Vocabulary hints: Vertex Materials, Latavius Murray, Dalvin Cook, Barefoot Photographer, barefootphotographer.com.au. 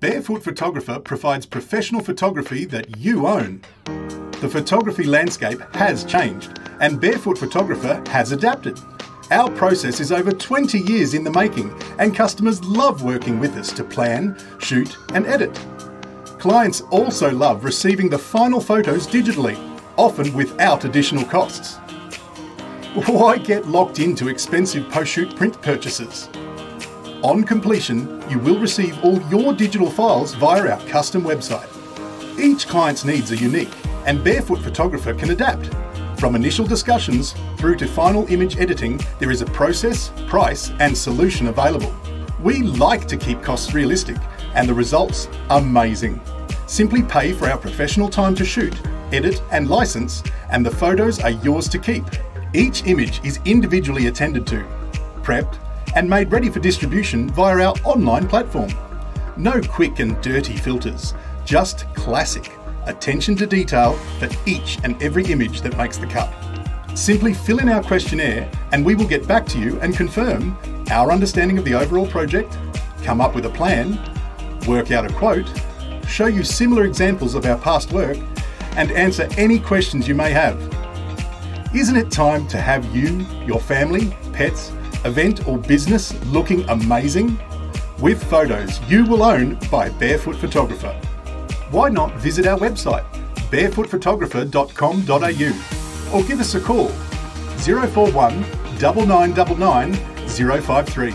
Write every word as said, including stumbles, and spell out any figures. Barefoot Photographer provides professional photography that you own. The photography landscape has changed, and Barefoot Photographer has adapted. Our process is over twenty years in the making, and customers love working with us to plan, shoot, and edit. Clients also love receiving the final photos digitally, often without additional costs. Why get locked into expensive post-shoot print purchases? On completion, you will receive all your digital files via our custom website. Each client's needs are unique, and Barefoot Photographer can adapt. From initial discussions through to final image editing, there is a process, price, and solution available. We like to keep costs realistic, and the results amazing. Simply pay for our professional time to shoot, edit, and license, and the photos are yours to keep. Each image is individually attended to, prepped, and made ready for distribution via our online platform. No quick and dirty filters, just classic attention to detail for each and every image that makes the cut. Simply fill in our questionnaire and we will get back to you and confirm our understanding of the overall project, come up with a plan, work out a quote, show you similar examples of our past work, and answer any questions you may have. Isn't it time to have you, your family, pets, event or business looking amazing? With photos you will own by Barefoot Photographer. Why not visit our website, barefoot photographer dot com dot a u, or give us a call, zero four one, nine nine nine nine, zero five three.